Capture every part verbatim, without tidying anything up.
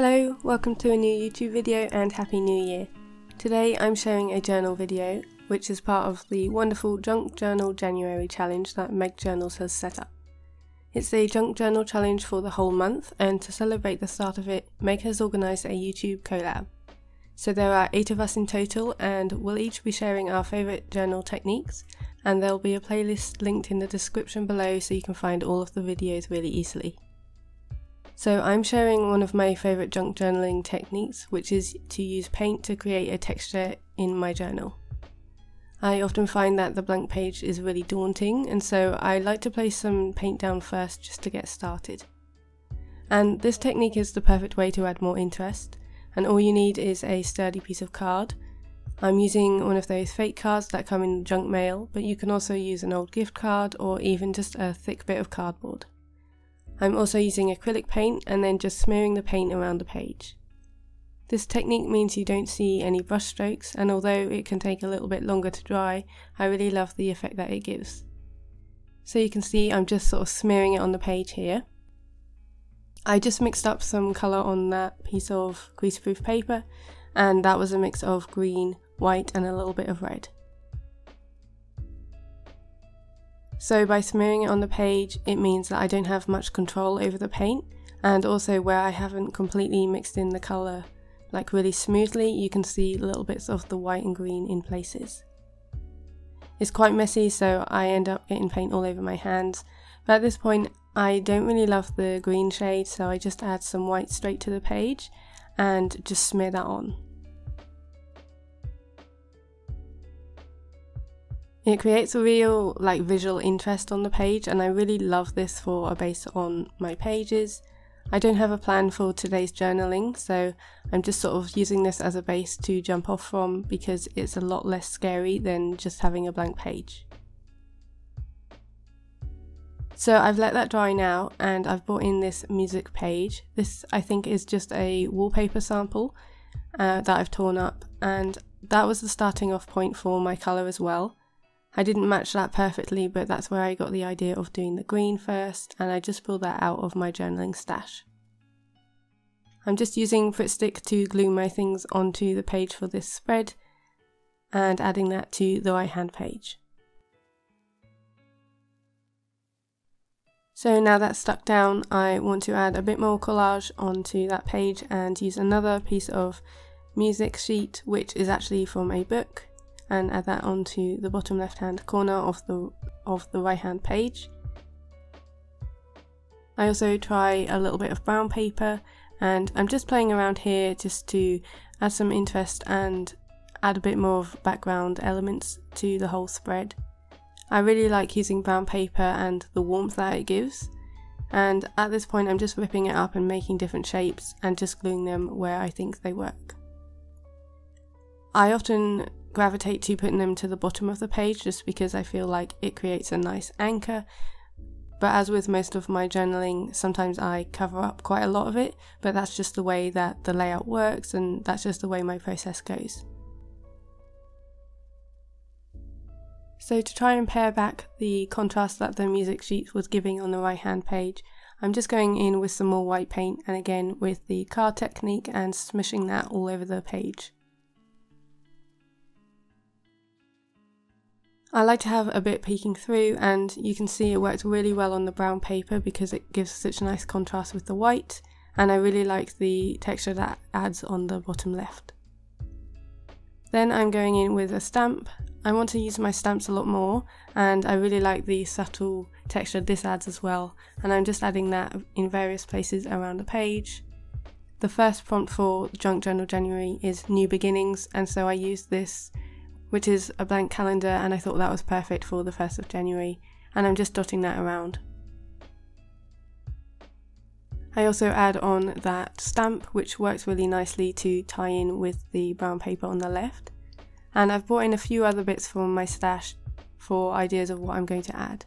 Hello, welcome to a new YouTube video and Happy New Year. Today I'm showing a journal video, which is part of the wonderful Junk Journal January challenge that Meg Journals has set up. It's a Junk Journal challenge for the whole month, and to celebrate the start of it, Meg has organised a YouTube collab. So there are eight of us in total, and we'll each be sharing our favourite journal techniques, and there'll be a playlist linked in the description below so you can find all of the videos really easily. So I'm sharing one of my favourite junk journaling techniques, which is to use paint to create a texture in my journal. I often find that the blank page is really daunting, and so I like to place some paint down first just to get started. And this technique is the perfect way to add more interest, and all you need is a sturdy piece of card. I'm using one of those fake cards that come in junk mail, but you can also use an old gift card or even just a thick bit of cardboard. I'm also using acrylic paint and then just smearing the paint around the page. This technique means you don't see any brush strokes, and although it can take a little bit longer to dry, I really love the effect that it gives. So you can see I'm just sort of smearing it on the page here. I just mixed up some colour on that piece of greaseproof paper, and that was a mix of green, white and a little bit of red. So by smearing it on the page, it means that I don't have much control over the paint, and also where I haven't completely mixed in the colour like really smoothly, you can see little bits of the white and green in places. It's quite messy, so I end up getting paint all over my hands, but at this point I don't really love the green shade, so I just add some white straight to the page and just smear that on. It creates a real like visual interest on the page, and I really love this for a base on my pages. I don't have a plan for today's journaling, so I'm just sort of using this as a base to jump off from, because it's a lot less scary than just having a blank page. So I've let that dry now, and I've brought in this music page. This I think is just a wallpaper sample uh, that I've torn up, and that was the starting off point for my colour as well. I didn't match that perfectly, but that's where I got the idea of doing the green first, and I just pulled that out of my journaling stash. I'm just using Pritt Stick to glue my things onto the page for this spread, and adding that to the right hand page. So now that's stuck down, I want to add a bit more collage onto that page and use another piece of music sheet, which is actually from a book, and add that onto the bottom left hand corner of the of the right hand page. I also try a little bit of brown paper, and I'm just playing around here just to add some interest and add a bit more of background elements to the whole spread. I really like using brown paper and the warmth that it gives, and at this point I'm just ripping it up and making different shapes and just gluing them where I think they work. I often gravitate to putting them to the bottom of the page just because I feel like it creates a nice anchor, but as with most of my journaling, sometimes I cover up quite a lot of it, but that's just the way that the layout works, and that's just the way my process goes. So to try and pare back the contrast that the music sheet was giving on the right hand page, I'm just going in with some more white paint, and again with the card technique, and smishing that all over the page. I like to have a bit peeking through, and you can see it worked really well on the brown paper because it gives such a nice contrast with the white, and I really like the texture that adds on the bottom left. Then I'm going in with a stamp. I want to use my stamps a lot more, and I really like the subtle texture this adds as well, and I'm just adding that in various places around the page. The first prompt for Junk Journal January is New Beginnings, and so I use this, which is a blank calendar, and I thought that was perfect for the first of January, and I'm just dotting that around. I also add on that stamp, which works really nicely to tie in with the brown paper on the left, and I've brought in a few other bits from my stash for ideas of what I'm going to add.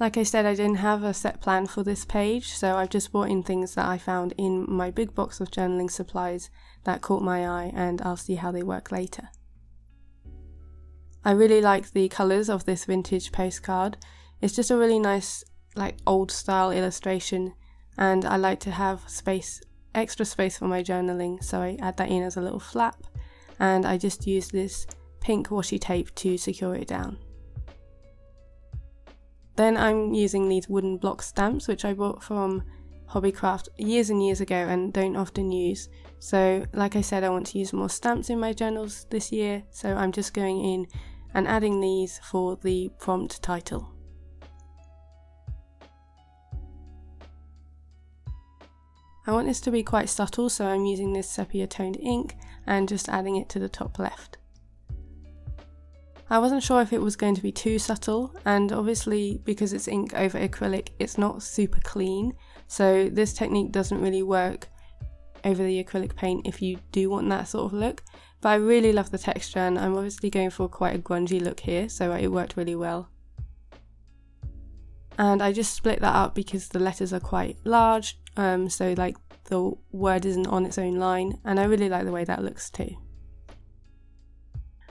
Like I said, I didn't have a set plan for this page, so I've just brought in things that I found in my big box of journaling supplies that caught my eye, and I'll see how they work later. I really like the colours of this vintage postcard. It's just a really nice like old style illustration, and I like to have space extra space for my journaling, so I add that in as a little flap, and I just use this pink washi tape to secure it down. Then I'm using these wooden block stamps, which I bought from Hobbycraft years and years ago and don't often use. So like I said, I want to use more stamps in my journals this year, so I'm just going in and adding these for the prompt title. I want this to be quite subtle, so I'm using this sepia toned ink and just adding it to the top left. I wasn't sure if it was going to be too subtle, and obviously because it's ink over acrylic it's not super clean, so this technique doesn't really work over the acrylic paint if you do want that sort of look, but I really love the texture and I'm obviously going for quite a grungy look here, so it worked really well. And I just split that up because the letters are quite large, um, so like the word isn't on its own line, and I really like the way that looks too.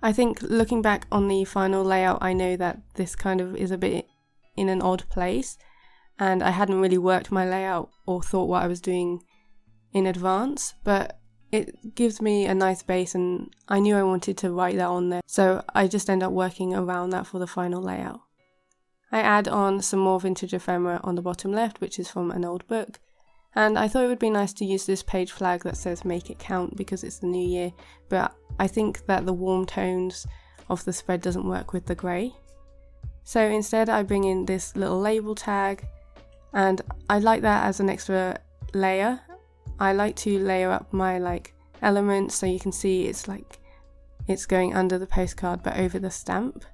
I think looking back on the final layout, I know that this kind of is a bit in an odd place, and I hadn't really worked my layout or thought what I was doing in advance, but it gives me a nice base and I knew I wanted to write that on there, so I just end up working around that for the final layout. I add on some more vintage ephemera on the bottom left, which is from an old book, and I thought it would be nice to use this page flag that says make it count because it's the new year, but I think that the warm tones of the spread doesn't work with the grey. So instead I bring in this little label tag, and I like that as an extra layer. I like to layer up my like elements so you can see it's like it's going under the postcard but over the stamp,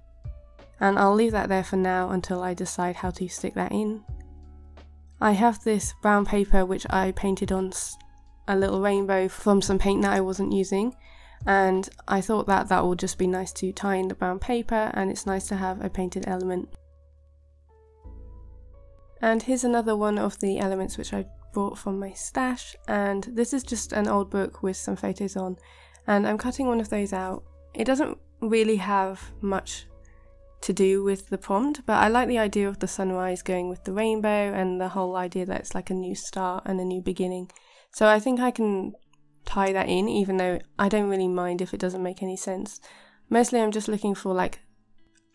and I'll leave that there for now until I decide how to stick that in. I have this brown paper which I painted on a little rainbow from some paint that I wasn't using, and I thought that that would just be nice to tie in the brown paper, and it's nice to have a painted element. And here's another one of the elements which I bought from my stash, and this is just an old book with some photos on, and I'm cutting one of those out. It doesn't really have much to do with the prompt, but I like the idea of the sunrise going with the rainbow and the whole idea that it's like a new start and a new beginning, so I think I can tie that in, even though I don't really mind if it doesn't make any sense. Mostly I'm just looking for like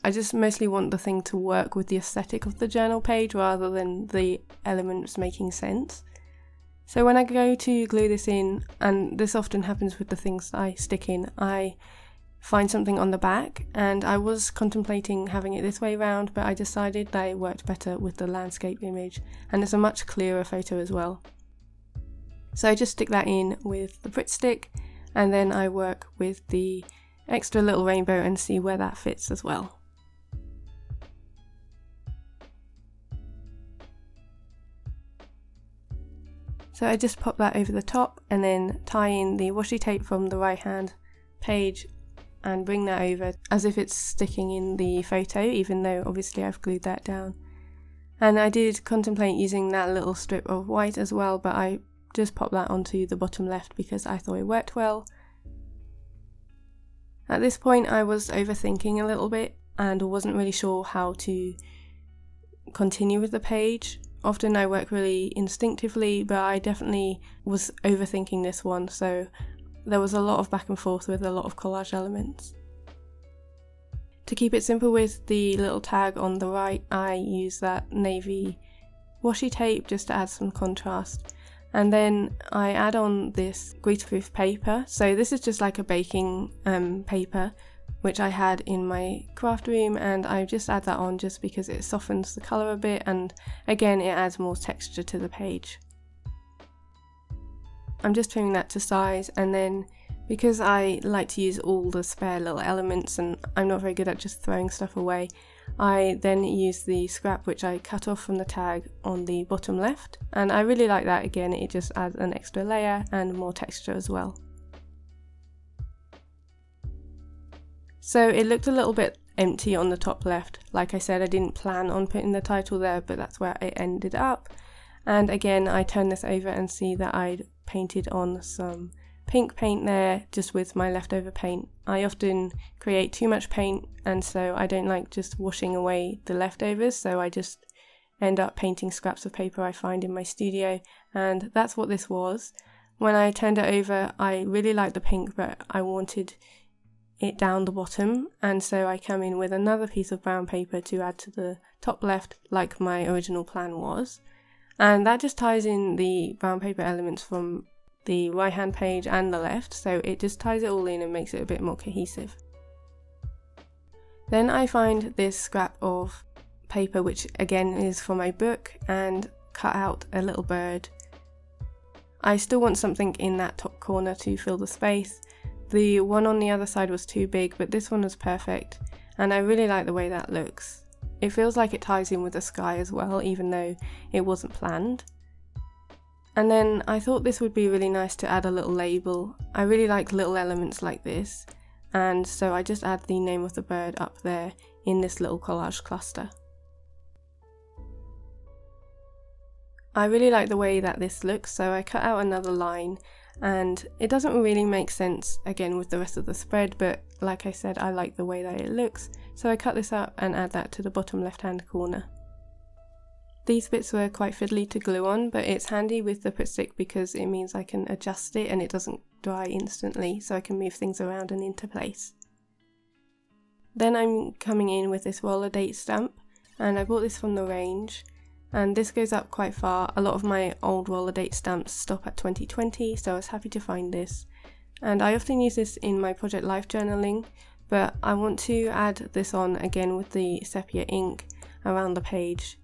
I just mostly want the thing to work with the aesthetic of the journal page rather than the elements making sense. So when I go to glue this in, and this often happens with the things that I stick in, I find something on the back, and I was contemplating having it this way round, but I decided that it worked better with the landscape image and it's a much clearer photo as well. So I just stick that in with the Pritt Stick, and then I work with the extra little rainbow and see where that fits as well. So I just pop that over the top and then tie in the washi tape from the right hand page and bring that over as if it's sticking in the photo, even though obviously I've glued that down. And I did contemplate using that little strip of white as well, but I just popped that onto the bottom left because I thought it worked well. At this point I was overthinking a little bit and wasn't really sure how to continue with the page. Often I work really instinctively, but I definitely was overthinking this one, so there was a lot of back and forth with a lot of collage elements. To keep it simple with the little tag on the right, I use that navy washi tape just to add some contrast, and then I add on this greaseproof paper. So this is just like a baking um, paper which I had in my craft room, and I just add that on just because it softens the colour a bit, and again it adds more texture to the page. I'm just trimming that to size, and then because I like to use all the spare little elements and I'm not very good at just throwing stuff away, I then use the scrap which I cut off from the tag on the bottom left, and I really like that. Again, it just adds an extra layer and more texture as well. So it looked a little bit empty on the top left. Like I said, I didn't plan on putting the title there, but that's where it ended up. And again, I turn this over and see that I'd painted on some pink paint there just with my leftover paint. I often create too much paint, and so I don't like just washing away the leftovers, so I just end up painting scraps of paper I find in my studio, and that's what this was. When I turned it over, I really liked the pink, but I wanted it down the bottom, and so I come in with another piece of brown paper to add to the top left, like my original plan was. And that just ties in the brown paper elements from the right hand page and the left, so it just ties it all in and makes it a bit more cohesive. Then I find this scrap of paper, which again is for my book, and cut out a little bird. I still want something in that top corner to fill the space. The one on the other side was too big, but this one was perfect, and I really like the way that looks. It feels like it ties in with the sky as well, even though it wasn't planned. And then I thought this would be really nice to add a little label. I really like little elements like this, and so I just add the name of the bird up there in this little collage cluster. I really like the way that this looks, so I cut out another line, and it doesn't really make sense again with the rest of the spread, but like I said, I like the way that it looks, so I cut this up and add that to the bottom left hand corner. These bits were quite fiddly to glue on, but it's handy with the Pritt Stick because it means I can adjust it and it doesn't dry instantly, so I can move things around and into place. Then I'm coming in with this roller date stamp, and I bought this from the range. And this goes up quite far. A lot of my old roller date stamps stop at twenty twenty, so I was happy to find this. And I often use this in my project life journaling, but I want to add this on again with the sepia ink around the page.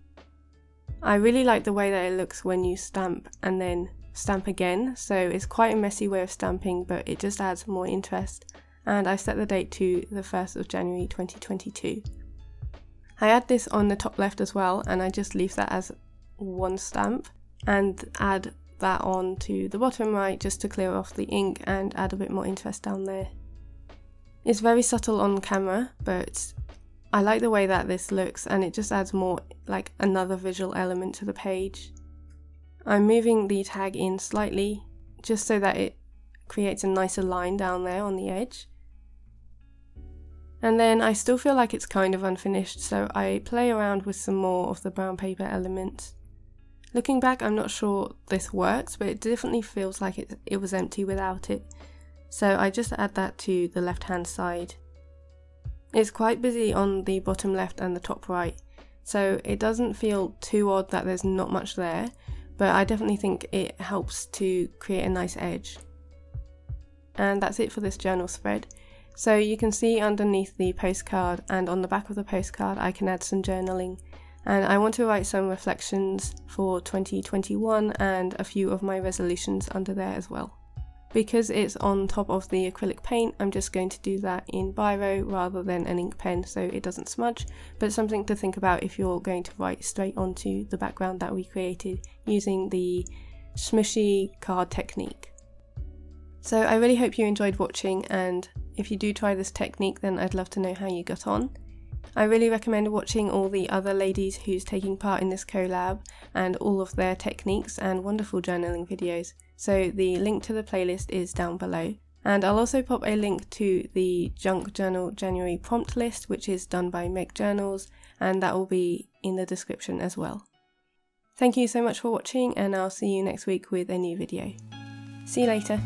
I really like the way that it looks when you stamp and then stamp again, so it's quite a messy way of stamping, but it just adds more interest, and I set the date to the first of January twenty twenty-two. I add this on the top left as well, and I just leave that as one stamp and add that on to the bottom right just to clear off the ink and add a bit more interest down there. It's very subtle on camera, but I like the way that this looks, and it just adds more, like, another visual element to the page. I'm moving the tag in slightly just so that it creates a nicer line down there on the edge. And then I still feel like it's kind of unfinished, so I play around with some more of the brown paper elements. Looking back, I'm not sure this works, but it definitely feels like it, it was empty without it. So I just add that to the left hand side. It's quite busy on the bottom left and the top right, so it doesn't feel too odd that there's not much there, but I definitely think it helps to create a nice edge. And that's it for this journal spread. So you can see underneath the postcard and on the back of the postcard I can add some journaling, and I want to write some reflections for twenty twenty-one and a few of my resolutions under there as well. Because it's on top of the acrylic paint, I'm just going to do that in biro rather than an ink pen so it doesn't smudge, but something to think about if you're going to write straight onto the background that we created using the smushy card technique. So I really hope you enjoyed watching, and if you do try this technique then I'd love to know how you got on. I really recommend watching all the other ladies who's taking part in this collab and all of their techniques and wonderful journaling videos, so the link to the playlist is down below. And I'll also pop a link to the Junk Journal January prompt list, which is done by Meg Journals, and that will be in the description as well. Thank you so much for watching, and I'll see you next week with a new video. See you later!